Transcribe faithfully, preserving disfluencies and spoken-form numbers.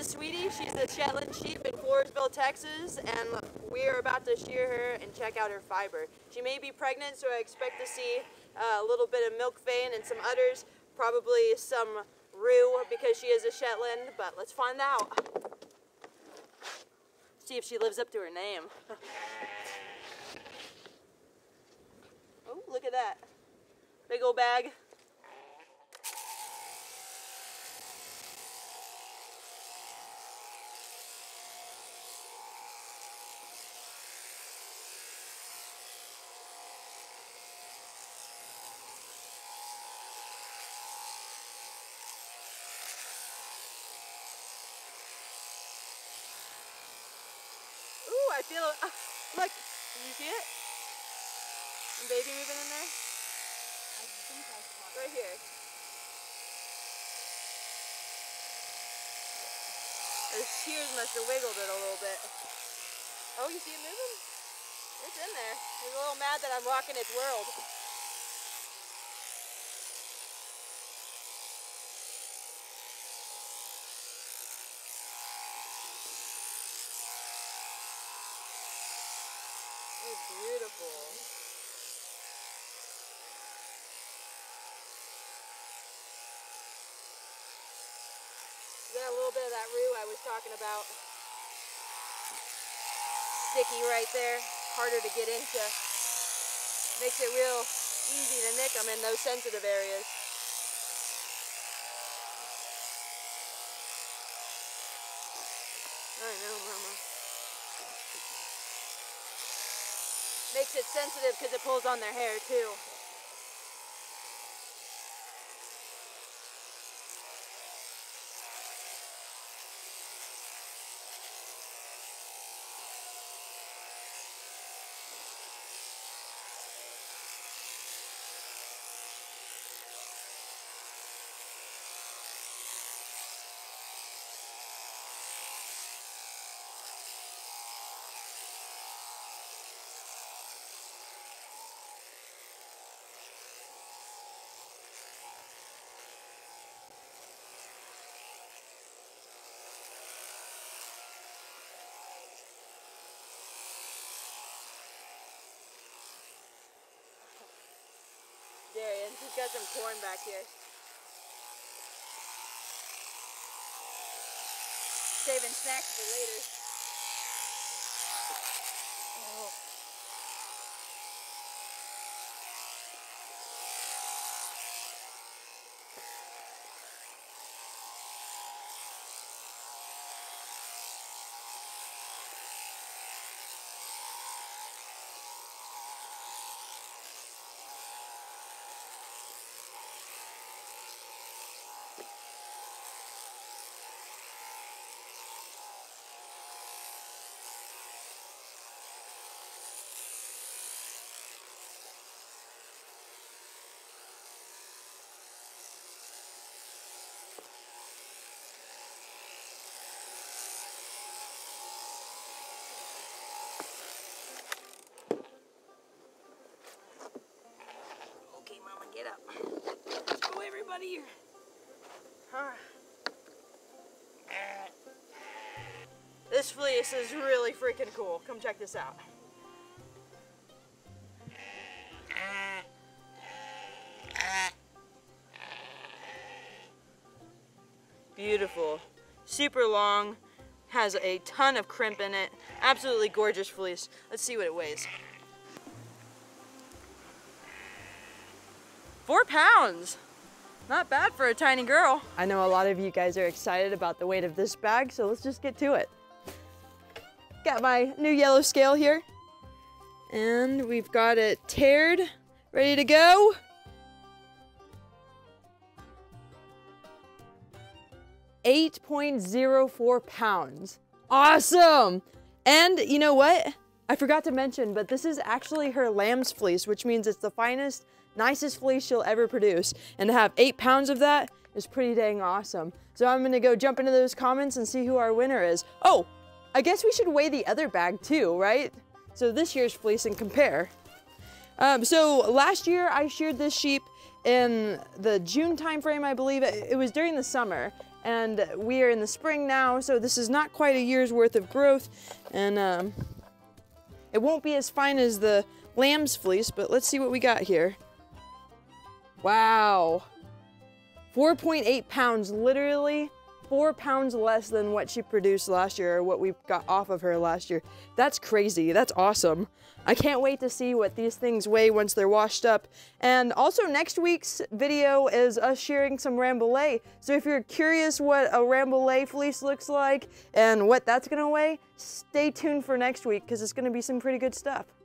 is Sweetie. She's a Shetland sheep in Floresville, Texas, and we are about to shear her and check out her fiber. She may be pregnant, so I expect to see a little bit of milk vein and some udders, probably some roux because she is a Shetland, but let's find out. See if she lives up to her name. Oh, look at that. Big old bag. I feel it. Uh, look, can you see it? Some baby moving in there? I think I saw it. Right here. Those shears must have wiggled it a little bit. Oh, you see it moving? It's in there. He's a little mad that I'm rocking its world. Beautiful. Got a little bit of that roux I was talking about. Sticky right there, harder to get into. Makes it real easy to nick them in those sensitive areas. I know, Mama. Makes it sensitive because it pulls on their hair too. Darian, he's got some corn back here. Saving snacks for later. Oh. Get up. Let's go, everybody. Here. Huh. This fleece is really freaking cool. Come check this out. Beautiful. Super long. Has a ton of crimp in it. Absolutely gorgeous fleece. Let's see what it weighs. Four pounds, not bad for a tiny girl. I know a lot of you guys are excited about the weight of this bag, so let's just get to it. Got my new yellow scale here, and we've got it taired, ready to go. eight point zero four pounds, awesome. And you know what? I forgot to mention, but this is actually her lamb's fleece, which means it's the finest, nicest fleece she'll ever produce. And to have eight pounds of that is pretty dang awesome. So I'm gonna go jump into those comments and see who our winner is. Oh, I guess we should weigh the other bag too, right? So this year's fleece and compare. Um, so last year I sheared this sheep in the June timeframe, I believe. It was during the summer. and we are in the spring now, so this is not quite a year's worth of growth, and um, it won't be as fine as the lamb's fleece, but let's see what we got here. Wow, four point eight pounds, literally four pounds less than what she produced last year, or what we got off of her last year. That's crazy, that's awesome. I can't wait to see what these things weigh once they're washed up. And also next week's video is us sharing some Rambouillet. So if you're curious what a Rambouillet fleece looks like and what that's gonna weigh, stay tuned for next week, because it's gonna be some pretty good stuff.